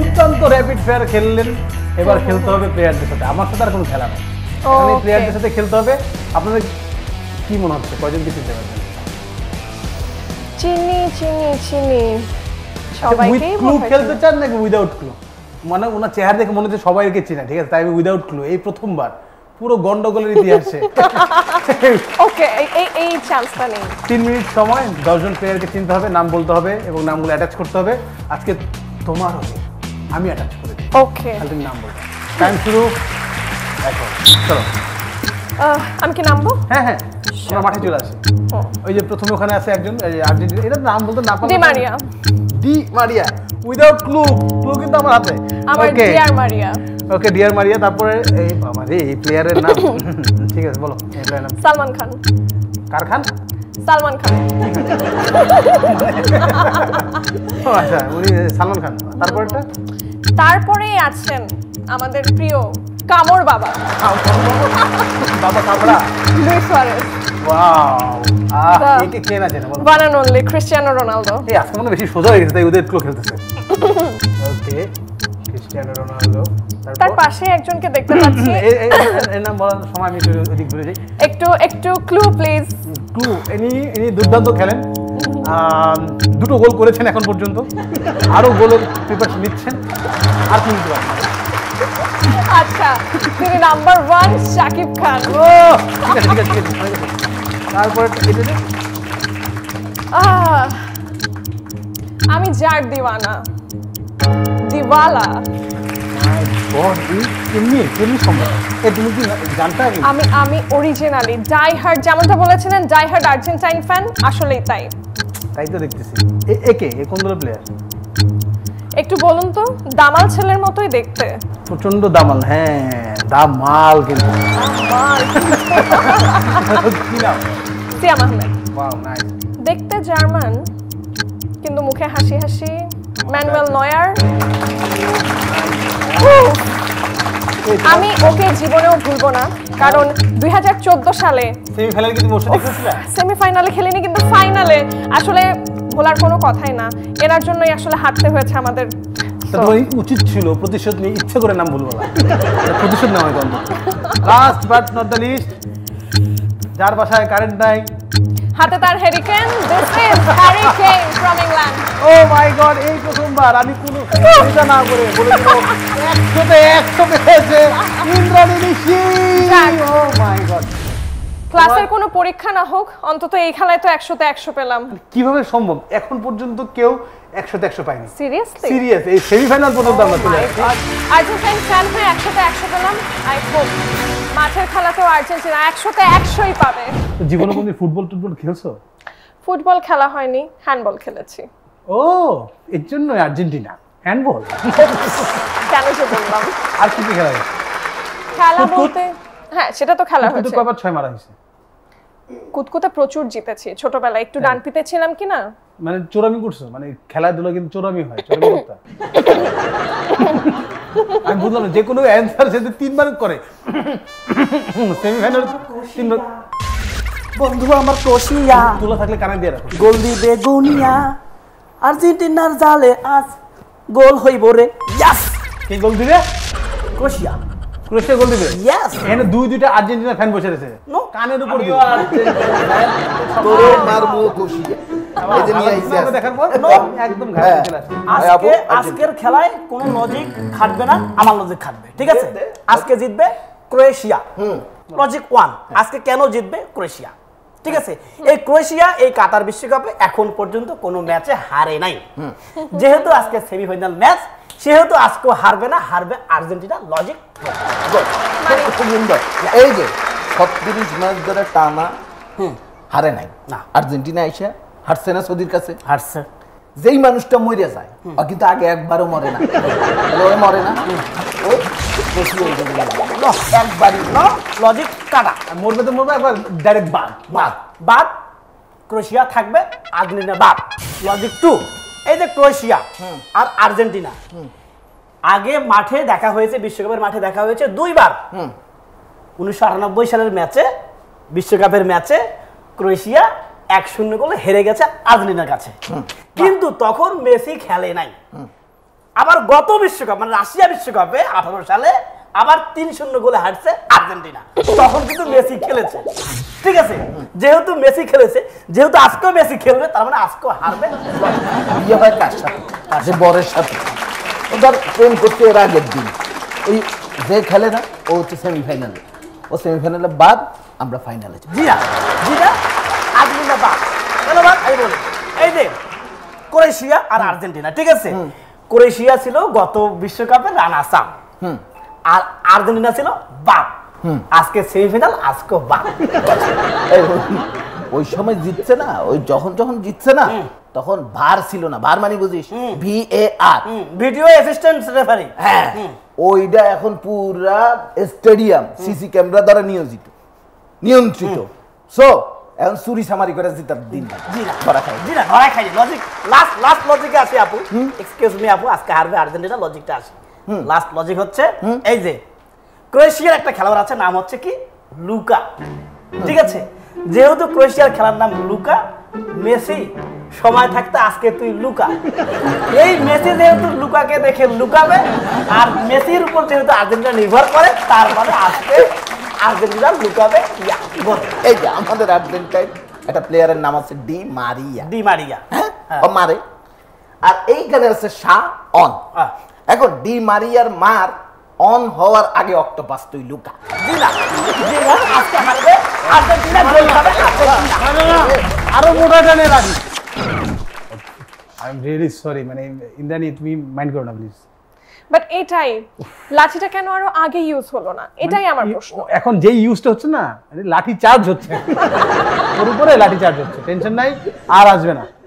দুর্দান্ত rapid fire খেললেন, এবার খেলতে হবে প্লেয়ারদের সাথে। আমার সাথে আর কোনো খেলা নেই, প্লেয়ারদের সাথে খেলতে হবে। আপনাদের কি মনে হচ্ছে কয়জন কি চিনতে পারবেন? চিনি চিনি চিনি সবাইকেই খেলতে চান নাকি উইদাউট ক্লু? মানে ওনার চেহারা দেখে মনে হচ্ছে সবাইকে চিনা, ঠিক আছে, তাই আমি উইদাউট ক্লু। এই প্রথমবার পুরো গন্ডগোলের ইতিহাসে ওকে এই চান্সটা নেই। 3 মিনিট সময়, 10 জন প্লেয়ারকে চিনতে হবে, নাম বলতে হবে এবং নামগুলো অ্যাটাচ করতে হবে। আজকে তোমার হবে, আমি অ্যাটাচ করে দিই, ওকে? তাহলে নাম বলো। টাইম শুরু এখন, চলো। আমি কি নামবো? হ্যাঁ হ্যাঁ, আমরা মাঠে চলে আসি। ওই যে প্রথমে ওখানে আছে একজন, এটা নাম বলতে না পারলে, Di Maria without clue. Clue কিন্তু আমার হাতে, আমার ডিয়ার মারিয়া। ওকে, ডিয়ার মারিয়া। তারপরে এই আমার এই প্লেয়ারের নাম, ঠিক আছে বলো। এই প্লেয়ারের নাম সালমান খান। কার খান? সালমান খান। আচ্ছা, উনি সালমান খান। তারপরেটা? তারপরেই আছেন আমাদের প্রিয় কামর বাবা। বাবা কামরা, লুইস সুয়ারেজ। ওয়াও, একে কে না জানে বলো। One and only Cristiano Ronaldo. এই আজকে মনে বেশি সোজা হয়ে গেছে, তাই উইদাউট ক্লু খেলতেছে। Okay, Cristiano Ronaldo. তার পাশে একজনকে দেখতে পাচ্ছি, এর নাম বলার সময় আমি একটু ওদিক ঘুরে যাই। একটু একটু ক্লু প্লিজ। ক্লু, ইনি দুর্দান্ত খেলেন, দুটো গোল করেছেন এখন পর্যন্ত, আরো গোলের প্রিপারেশন নিচ্ছেন। আর কি আচ্ছা, তিনি নাম্বার 1 শাকিব খান। ও ঠিক আছে ঠিক আছে। তারপর এটা যে আমি যার দিওয়ানা দিওয়ালা। মাই গড, তুমি সম্ভব এ তুমি কি জানতা? আমি অরিজিনালি ডাই হার্ড, যেমনটা বলেছিলেন ডাই হার্ড আর্জেন্টাইন ফ্যান। আসলেই তাই, তাই তো দেখতেছি। একে এ কোন দলের প্লেয়ার একটু বলুন তো? দামাল ছেলের মতোই দেখতে, প্রচন্ড দামাল। হ্যাঁ, দামাল। কিন্তু দেখতে জার্মান, কিন্তু মুখে হাসি হাসি। Manuel Neuer. আমি ওকে জীবনেও ভুলবো না, কারণ 2014 সালে সেমিফাইনালে খেলেনি, কিন্তু ফাইনালে আসলে বলার কোনো কথাই না, এনার জন্যই আসলে হারতে হয়েছে আমাদের। তাই উচিত ছিল প্রতিশোধ নিয়ে ইচ্ছে করে নাম ভুলবো না, প্রতিশোধ নেওয়া। Last but not the least, যার বাসায় কারেন্ট নাই, হাতে তার Harry Kane. This is Harry Kane from England. Oh my god, এই প্রথমবার আমি কোনো চিন্তা না করে বলে দিল 100-100 পেয়েছে ইন্দ্রনীশি। ও মাই গড, ক্লাসের কোনো পরীক্ষা না হোক, অন্তত এই খেলায় তো 100-100 পেলাম। কিভাবে সম্ভব? এখন পর্যন্ত কেউ 100-100 পায়নি। সিরিয়াসলি সিরিয়াস, এই সেমিফাইনাল পর্যন্ত আমরা চলে এসেছি। আর্জেন্টাইন ফ্যান হয়ে 100-100 পেলাম। আই হোপ মাঠের খেলাতেও আর্জেন্টিনা 100-100ই পাবে। জীবনে কোনদিন ফুটবল টুটবল খেলছো? ফুটবল খেলা হয়নি, হ্যান্ডবল খেলেছি। ও, এর জন্য আর্জেন্টিনা। হ্যান্ডবল কেন যে বললাম। আর কি কি খেলা হয়েছে? খেলা বলতে, হ্যাঁ সেটা তো খেলা হয়েছে। কতবার ছয় মারা হয়েছে? কুতকুতে প্রচুর জিতেছি ছোটবেলায়, একটু ডান পিতে ছিলাম কিনা। মানে চোরামি করছো? মানে খেলাধুলা কিন্তু চোরামি হয়, চোরামি করতে। আমি বুঝলাম না, যে কোনো অ্যানসার সে তিনবার করে। সেমিফাইনাল তিনবার। বন্ধু আমার ক্রোশিয়া, তুলা থাকলে কানে দিয়ে রাখো। গোল দিবে গুনিয়া, আর্জেন্টিনার জালে আজ গোল হইব রে। ইয়েস, কে গোল দিবে? ক্রোশিয়া। ক্রোশিয়া গোল দিবে? ইয়েস। এখানে দুইটা আর্জেন্টিনা ফ্যান বসে রয়েছে, কানের উপর দিয়ে। তোরে মারবো ক্রোশিয়া। আজকের খেলায় কোন লজিক খাটবে না, আমার লজিক খাটবে, ঠিক আছে? আজকে জিতবে ক্রোয়েশিয়া। লজিক 1, আজকে কেন জিতবে ক্রোয়েশিয়া, ঠিক আছে? এই ক্রোয়েশিয়া এই কাতার বিশ্বকাপে এখন পর্যন্ত কোনো ম্যাচে হারে নাই। যেহেতু আজকে সেমিফাইনাল ম্যাচ, সেহেতু আজকে হারবে না, হারবে আর্জেন্টিনা। লজিক এই যে 36 ম্যাচ ধরে টানা হারে নাই না আর্জেন্টিনা, এসে হারছে না সৌদির কাছে। হারছে যেই মানুষটা মরে যায়, কিন্তু আগে একবারও মরে না। মরে না, একবারই লজিক কাটা। মরবে তো মরবে, একবার ডাইরেক্ট বাদ বাদ বাদ। ক্রোয়েশিয়া থাকবে, আর্জেন্টিনা বাদ। লজিক 2, এই যে ক্রোয়েশিয়া আর আর্জেন্টিনা আগে মাঠে দেখা হয়েছে, বিশ্বকাপের মাঠে দেখা হয়েছে দুইবার। 1998 সালের ম্যাচে, বিশ্বকাপের ম্যাচে ক্রোয়েশিয়া 1-0 গোলে হেরে গেছে আর্জেন্টিনার কাছে, কিন্তু তখন মেসি খেলে নাই। আবার গত বিশ্বকাপ মানে রাশিয়া বিশ্বকাপে 18 সালে আবার 3-0 গোলে হারছে আর্জেন্টিনা তখন কিন্তু মেসি খেলেছে ঠিক আছে যেহেতু মেসি খেলেছে যেহেতু আজকে মেসি খেলবে তার মানে আজকে হারবে বিয়ে হয় কার সাথে কাছে বরের সাথে ওদের প্রেম করতে এর আগের দিন ওই যে খেলে না ও হচ্ছে সেমিফাইনালে ও সেমিফাইনালে বাদ আমরা ফাইনালে জি না জি না আজকে না বাদ চলো বাদ আমি বলি এই যে ক্রোয়েশিয়া আর আর্জেন্টিনা ঠিক আছে ক্রোয়েশিয়া ছিল গত বিশ্বকাপে রানার্স আপ আর আর্জেন্টিনা ছিল বাপ আজকে সেমিফাইনাল আজকে বাপ ওই সময় জিতছে না ওই যখন জিতছে না তখন ভার ছিল না ভার মানে বুঝিস VAR ভিডিও অ্যাসিস্ট্যান্ট রেফারি হ্যাঁ ওইটা এখন পুরো স্টেডিয়াম সিসি ক্যামেরা দ্বারা নিয়ন্ত্রিত সো এখন চুরি সামারি করে জিতার দিন জিরা ধরা খাই লজিক লাস্ট লজিকে আসি আপু এক্সকিউজ মি আপু আজকে হারবে আর্জেন্টিনা লজিকটা আসি লাস্ট লজিক হচ্ছে এই যে ক্রোয়েশিয়ার একটা খেলোয়াড় আছে নাম হচ্ছে কি লুকা ঠিক আছে যেহেতু ক্রোয়েশিয়ার খেলার নাম লুকা মেসি সময় থাকতে আজকে তুই লুকা এই মেসি যেহেতু লুকাকে দেখে লুকাবে আর মেসির উপর যেহেতু আর্জেন্টিনা নির্ভর করে তার মানে আজকে আর্জেন্টিনা লুকাবে এই যে আমাদের আর্জেন্টাইন একটা প্লেয়ারের নাম আছে ডি মারিয়া ও মারে আর এইখানে আছে শা অন এখন ডি মারিয়ার মার অন হওয়ার আগে অক্টোপাস তুই লুকা আজকে হারবে আর্জেন্টিনা গোল খাবে আরো মোটা টানে রাখি I'm really sorry মানে ইন্দ্রানী তুমি মাইন্ড করো না প্লিজ বাট এটাই লাঠিটা কেন আরো আগে ইউজ হলো না এটাই আমার প্রশ্ন এখন যে ইউজটা হচ্ছে না লাঠি চার্জ হচ্ছে ওর উপরে লাঠি চার্জ হচ্ছে টেনশন নাই আর আসবে না